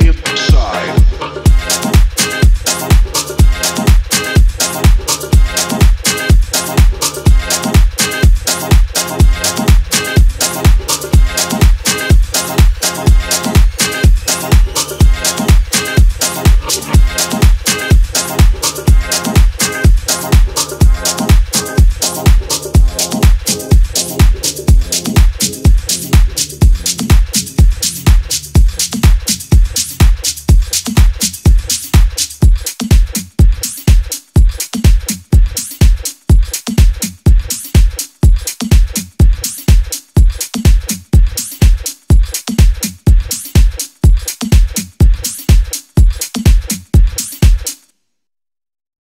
Deep inside.